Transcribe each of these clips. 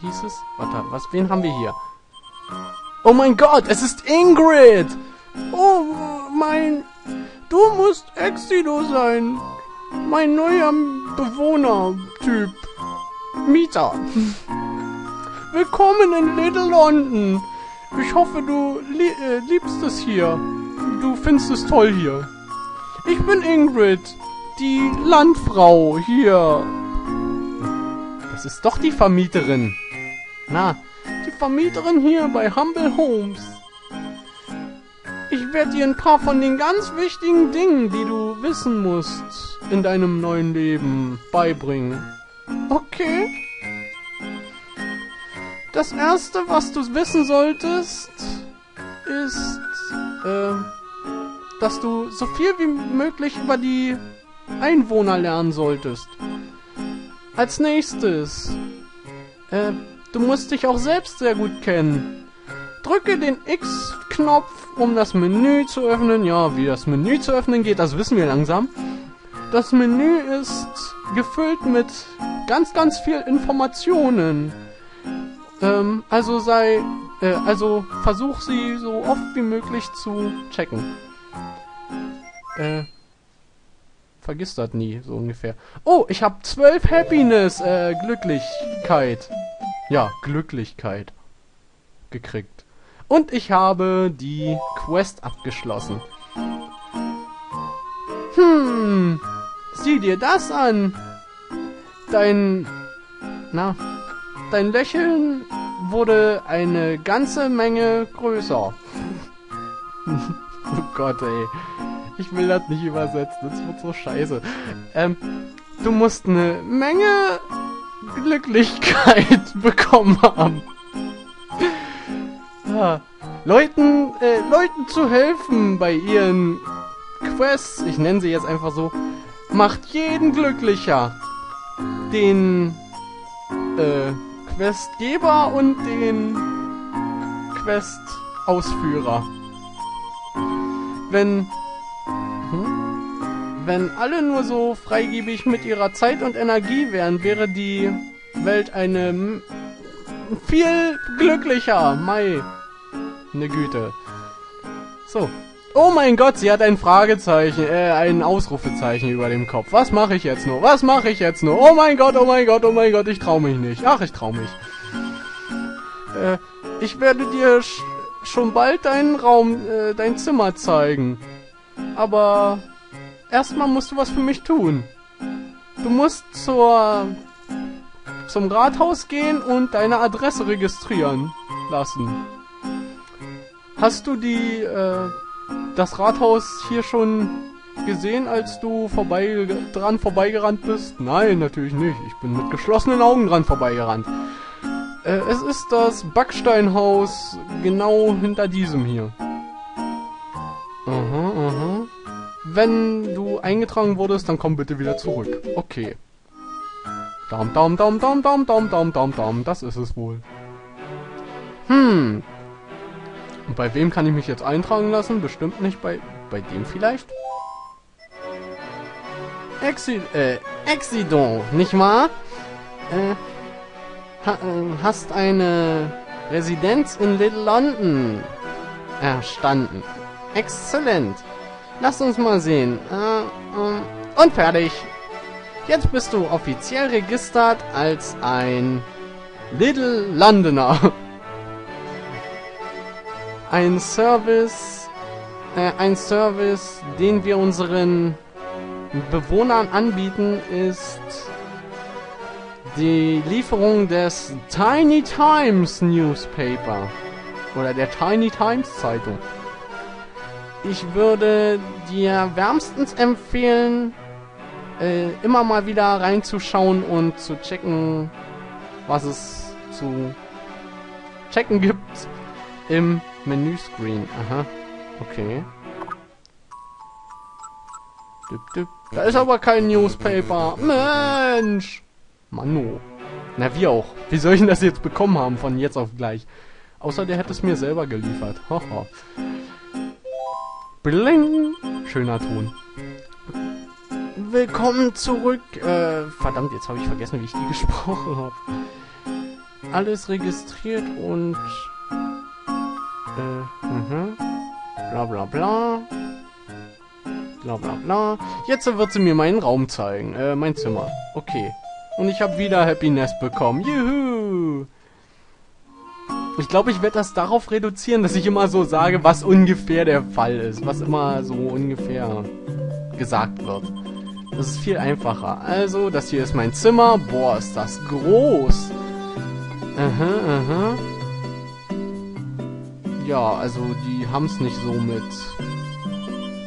hieß es? Warte, was? Wen haben wir hier? Oh mein Gott, es ist Ingrid! Oh mein... Du musst Exido sein. Mein neuer Bewohner-Typ. Mieter. Willkommen in Little London. Ich hoffe, du liebst es hier. Du findest es toll hier. Ich bin Ingrid, die Landfrau hier. Das ist doch die Vermieterin. Na, die Vermieterin hier bei Humble Homes. Ich werde dir ein paar von den ganz wichtigen Dingen, die du wissen musst, in deinem neuen Leben beibringen. Okay? Das erste, was du wissen solltest, ist, dass du so viel wie möglich über die Einwohner lernen solltest. Als nächstes, du musst dich auch selbst sehr gut kennen. Drücke den X-Knopf, um das Menü zu öffnen. Ja, wie das Menü zu öffnen geht, das wissen wir langsam. Das Menü ist gefüllt mit ganz, ganz viel Informationen. Also versuch sie so oft wie möglich zu checken. Vergiss das nie, so ungefähr. Oh, ich habe 12 Happiness, Glücklichkeit. Ja, Glücklichkeit gekriegt. Und ich habe die Quest abgeschlossen. Hm, sieh dir das an. Dein Lächeln wurde eine ganze Menge größer. Oh Gott, ey. Ich will das nicht übersetzen, das wird so scheiße. Du musst eine Menge Glücklichkeit bekommen haben. Ah, Leuten zu helfen bei ihren Quests, ich nenne sie jetzt einfach so, macht jeden glücklicher. Den Questgeber und den Questausführer. Wenn alle nur so freigebig mit ihrer Zeit und Energie wären, wäre die Welt eine viel glücklicher. Meine Güte. So. Oh mein Gott, sie hat ein Fragezeichen, ein Ausrufezeichen über dem Kopf. Was mache ich jetzt nur? Was mache ich jetzt nur? Oh mein Gott, oh mein Gott, oh mein Gott, ich traue mich nicht. Ach, ich traue mich. Ich werde dir schon bald deinen Raum, dein Zimmer zeigen. Aber erstmal musst du was für mich tun. Du musst zum Rathaus gehen und deine Adresse registrieren lassen. Hast du das Rathaus hier schon gesehen, als du dran vorbeigerannt bist? Nein, natürlich nicht. Ich bin mit geschlossenen Augen dran vorbeigerannt. Es ist das Backsteinhaus genau hinter diesem hier. Aha, aha. Wenn du eingetragen wurdest, dann komm bitte wieder zurück. Okay. Daum, daum, daum, daum, daum, daum, daum, daum, daum. Das ist es wohl. Hm. Und bei wem kann ich mich jetzt eintragen lassen? Bestimmt nicht bei dem vielleicht? Exido, nicht wahr? Hast eine Residenz in Little London erstanden. Exzellent. Lass uns mal sehen. Und fertig. Jetzt bist du offiziell registriert als ein Little Londoner. Ein Service, den wir unseren Bewohnern anbieten, ist die Lieferung des Tiny Times Newspaper oder der Tiny Times Zeitung. Ich würde dir wärmstens empfehlen, immer mal wieder reinzuschauen und zu checken, was es zu checken gibt im Menüscreen. Aha. Okay. Da ist aber kein Newspaper. Mensch! Mano. Na, wie auch. Wie soll ich denn das jetzt bekommen haben von jetzt auf gleich? Außer der hätte es mir selber geliefert. Haha. Bling! Schöner Ton. Willkommen zurück. Verdammt, jetzt habe ich vergessen, wie ich die gesprochen habe. alles registriert und bla bla bla. Bla bla bla. Jetzt wird sie mir meinen Raum zeigen. Mein Zimmer. Okay. Und ich habe wieder Happiness bekommen. Juhu! Ich glaube, ich werde das darauf reduzieren, dass ich immer so sage, was ungefähr der Fall ist. Was immer so ungefähr gesagt wird. Das ist viel einfacher. Also, das hier ist mein Zimmer. Boah, ist das groß. Ja, also die haben es nicht so mit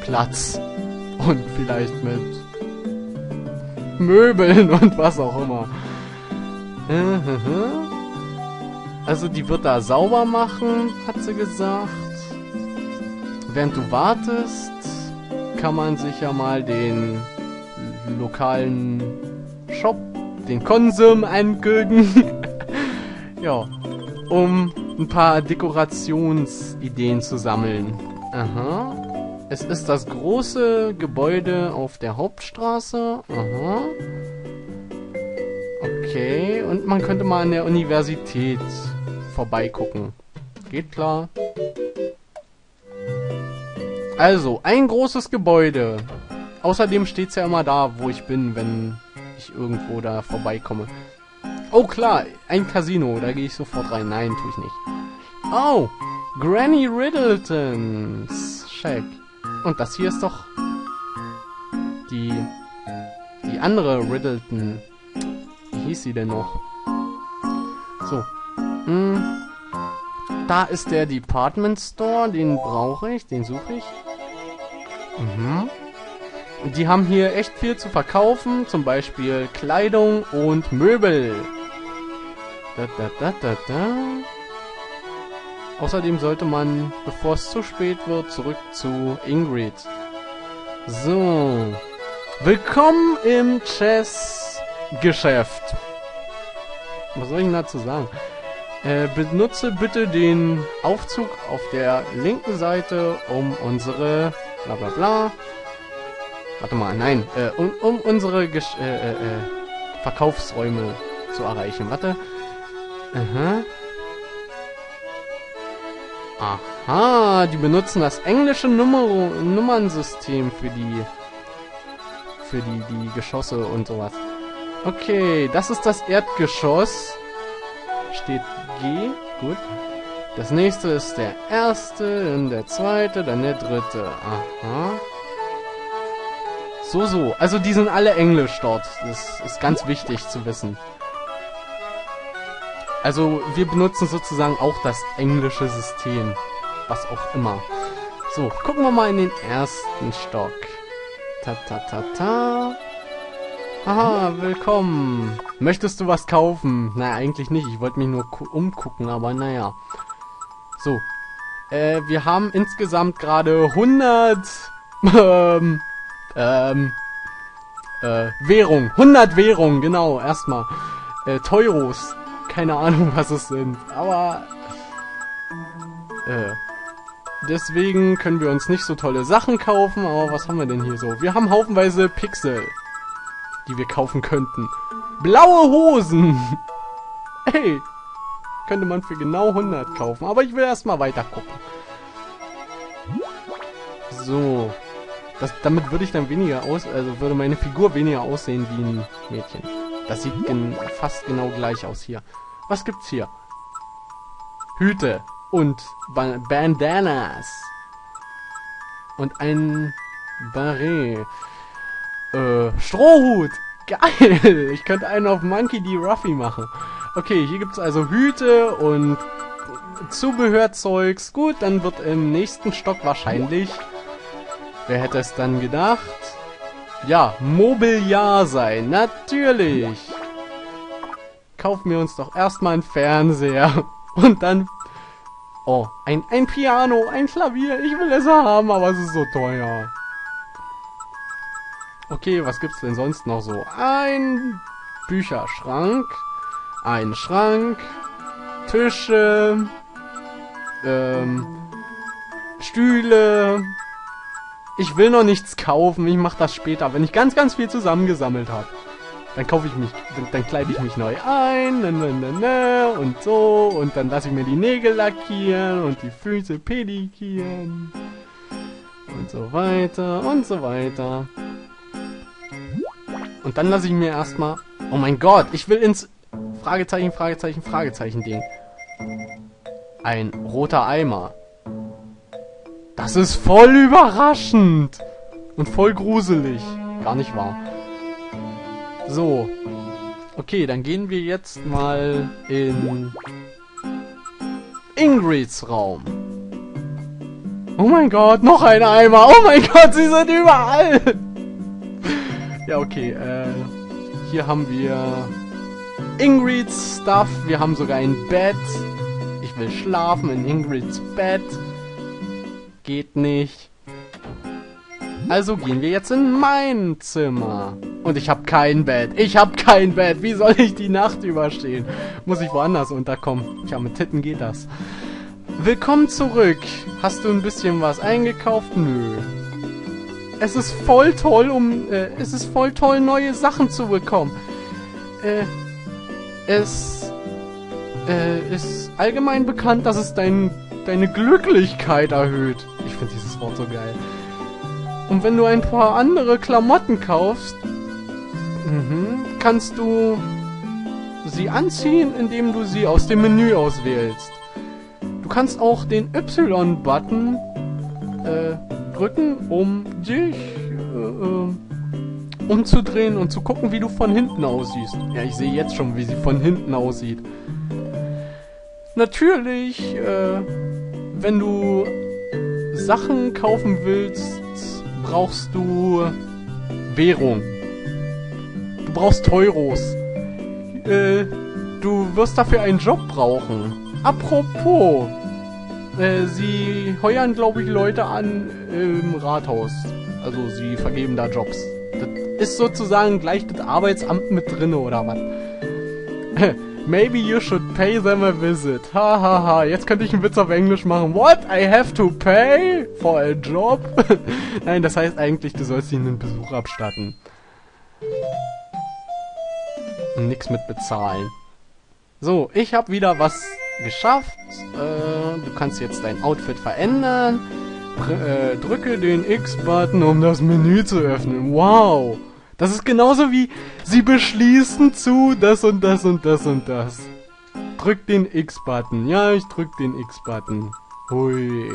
Platz und vielleicht mit Möbeln und was auch immer. Also die wird da sauber machen, hat sie gesagt. Während du wartest, kann man sich ja mal den lokalen Shop, den Konsum angucken. Ja, um ein paar Dekorationsideen zu sammeln. Aha. Es ist das große Gebäude auf der Hauptstraße. Aha. Okay, und man könnte mal an der Universität vorbeigucken. Geht klar. Also, ein großes Gebäude. Außerdem steht es ja immer da, wo ich bin, wenn ich irgendwo da vorbeikomme. Oh klar, ein Casino, da gehe ich sofort rein. Nein, tue ich nicht. Oh, Granny Riddletons. Check. Und das hier ist doch die andere Riddleton. Wie hieß sie denn noch? So. Da ist der Department Store, den brauche ich, den suche ich. Die haben hier echt viel zu verkaufen, zum Beispiel Kleidung und Möbel. Außerdem sollte man, bevor es zu spät wird, zurück zu Ingrid. So. Willkommen im Chess-Geschäft. Was soll ich denn dazu sagen? Benutze bitte den Aufzug auf der linken Seite, um unsere bla bla bla. Warte mal, nein. Um unsere Verkaufsräume zu erreichen. Warte. Aha, die benutzen das englische Nummernsystem für die Geschosse und sowas. Okay, das ist das Erdgeschoss. Steht G, gut. Das nächste ist der erste, dann der zweite, dann der dritte. Aha. So. Also die sind alle englisch dort. Das ist ganz wichtig zu wissen. Also wir benutzen sozusagen auch das englische System. Was auch immer. So, gucken wir mal in den ersten Stock. Aha, willkommen. Möchtest du was kaufen? Naja, eigentlich nicht. Ich wollte mich nur umgucken, aber naja. So. Wir haben insgesamt gerade 100 Währung. 100 Währung, genau. Erstmal. Teuros. Keine Ahnung, was es sind. Aber deswegen können wir uns nicht so tolle Sachen kaufen. Aber was haben wir denn hier so? Wir haben haufenweise Pixel, die wir kaufen könnten. Blaue Hosen! Hey! Könnte man für genau 100 kaufen. Aber ich will erstmal weiter gucken. So. Damit würde ich dann weniger also würde meine Figur weniger aussehen wie ein Mädchen. Das sieht fast genau gleich aus hier. Was gibt's hier? Hüte und Bandanas. Und ein Barret. Strohhut. Geil. Ich könnte einen auf Monkey D. Ruffy machen. Okay, hier gibt's also Hüte und Zubehörzeugs. Gut, dann wird im nächsten Stock wahrscheinlich... Wer hätte es dann gedacht? Ja, Mobiliar sein. Natürlich. Kaufen wir uns doch erstmal einen Fernseher. Und dann... Oh, ein Piano, ein Klavier. Ich will es haben, aber es ist so teuer. Okay, was gibt's denn sonst noch so? Ein Bücherschrank. Ein Schrank. Tische. Stühle. Ich will noch nichts kaufen. Ich mache das später, wenn ich ganz, ganz viel zusammengesammelt habe. Dann kaufe ich mich, dann kleide ich mich neu ein, und so, und dann lasse ich mir die Nägel lackieren und die Füße pedikieren und so weiter und so weiter. Und dann lasse ich mir erstmal, oh mein Gott, ich will ins Fragezeichen, Fragezeichen, Fragezeichen Ding. Ein roter Eimer. Das ist voll überraschend und voll gruselig. Gar nicht wahr. So. Okay, dann gehen wir jetzt mal in Ingrids Raum. Oh mein Gott, noch ein Eimer. Oh mein Gott, sie sind überall. Ja, okay. Hier haben wir Ingrids Stuff. Wir haben sogar ein Bett. Ich will schlafen in Ingrids Bett. Geht nicht. Also gehen wir jetzt in mein Zimmer. Und ich habe kein Bett. Ich habe kein Bett. Wie soll ich die Nacht überstehen? Muss ich woanders unterkommen? Tja, mit Titten geht das. Willkommen zurück. Hast du ein bisschen was eingekauft? Nö. Es ist voll toll, es ist voll toll, neue Sachen zu bekommen. Es ist allgemein bekannt, dass es deine Glücklichkeit erhöht. Ich finde dieses Wort so geil. Und wenn du ein paar andere Klamotten kaufst, kannst du sie anziehen, indem du sie aus dem Menü auswählst. Du kannst auch den Y-Button drücken, um dich umzudrehen und zu gucken, wie du von hinten aussiehst. Ja, ich sehe jetzt schon, wie sie von hinten aussieht. Natürlich, wenn du Sachen kaufen willst, brauchst du Währung. Du brauchst Euros. Du wirst dafür einen Job brauchen. Apropos, sie heuern, glaube ich, Leute an im Rathaus. Also sie vergeben da Jobs. Das ist sozusagen gleich das Arbeitsamt mit drinne oder was? Maybe you should pay them a visit. Hahaha, jetzt könnte ich einen Witz auf Englisch machen. What? I have to pay for a job? Nein, das heißt eigentlich, du sollst ihnen einen Besuch abstatten. Und nix mit bezahlen. So, ich habe wieder was geschafft. Du kannst jetzt dein Outfit verändern. Drücke den X-Button, um das Menü zu öffnen. Wow! Das ist genauso wie, sie beschließen zu, das und das und das und das. Drück den X-Button. Ja, ich drück den X-Button. Hui.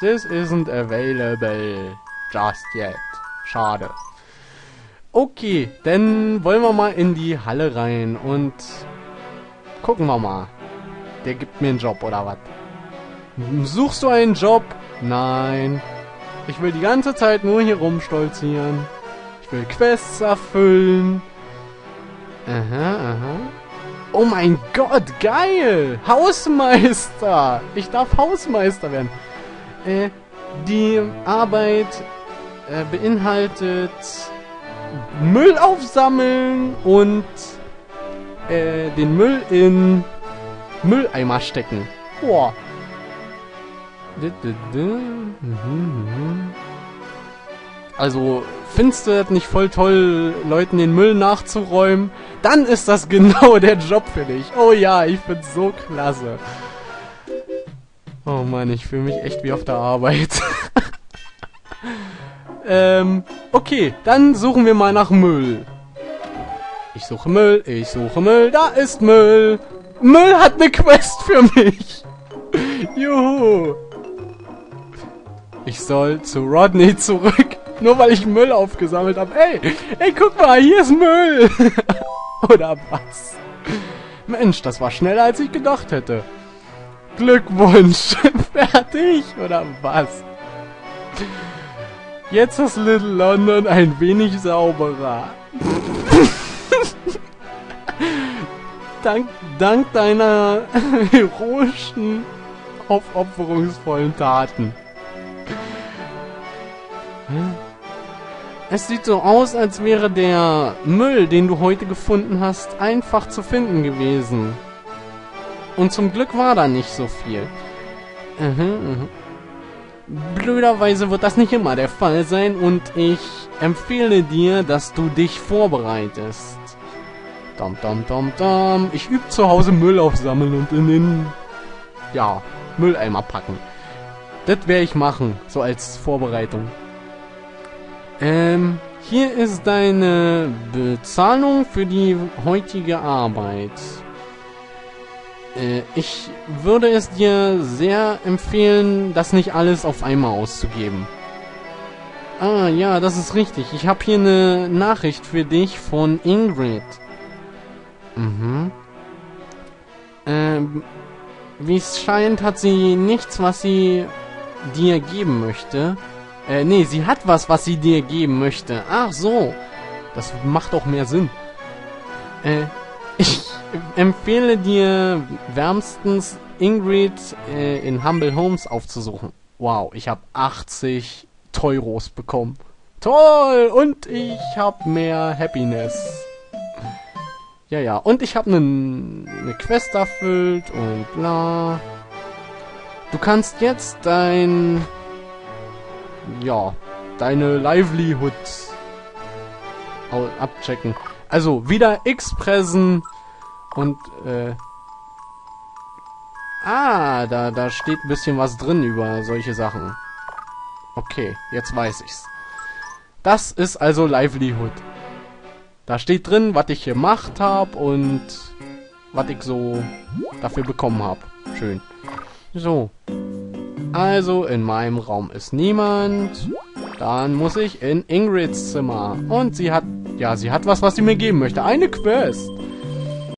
This isn't available just yet. Schade. Okay, dann wollen wir mal in die Halle rein und gucken wir mal. Der gibt mir einen Job, oder was? Suchst du einen Job? Nein. Ich will die ganze Zeit nur hier rumstolzieren. Ich will Quests erfüllen. Aha, aha. Oh mein Gott, geil! Hausmeister! Ich darf Hausmeister werden. Die Arbeit beinhaltet Müll aufsammeln und den Müll in Mülleimer stecken. Boah. Also, findest du das nicht voll toll, Leuten den Müll nachzuräumen? Dann ist das genau der Job für dich. Oh ja, ich find's so klasse. Oh Mann, ich fühle mich echt wie auf der Arbeit. Okay, dann suchen wir mal nach Müll. Ich suche Müll, ich suche Müll, da ist Müll. Müll hat eine Quest für mich. Juhu. Ich soll zu Rodney zurück, nur weil ich Müll aufgesammelt habe. Ey, guck mal, hier ist Müll. Oder was? Mensch, das war schneller, als ich gedacht hätte. Glückwunsch, fertig, oder was? Jetzt ist Little London ein wenig sauberer. Dank deiner heroischen, aufopferungsvollen Taten. Es sieht so aus, als wäre der Müll, den du heute gefunden hast, einfach zu finden gewesen. Und zum Glück war da nicht so viel. Blöderweise wird das nicht immer der Fall sein und ich empfehle dir, dass du dich vorbereitest. Ich übe zu Hause Müll aufsammeln und in den Mülleimer packen. Das werde ich machen, so als Vorbereitung. Hier ist deine Bezahlung für die heutige Arbeit. Ich würde es dir sehr empfehlen, das nicht alles auf einmal auszugeben. Ah ja, das ist richtig. Ich habe hier eine Nachricht für dich von Ingrid. Mhm. Wie es scheint, hat sie nichts, was sie dir geben möchte. Nee, sie hat was, was sie dir geben möchte. Ach so. Das macht doch mehr Sinn. Ich empfehle dir wärmstens, Ingrid in Humble Homes aufzusuchen. Wow, ich habe 80 Teuros bekommen. Toll! Und ich habe mehr Happiness. Ja, ja. Und ich habe eine Quest erfüllt und bla. Du kannst jetzt deine Livelihood abchecken. Also, wieder X-Pressen und, da steht ein bisschen was drin über solche Sachen. Okay, jetzt weiß ich's. Das ist also Livelihood. Da steht drin, was ich gemacht habe und was ich so dafür bekommen habe. Schön. So. Also, in meinem Raum ist niemand. Dann muss ich in Ingrids Zimmer. Und sie hat was sie mir geben möchte. Eine Quest.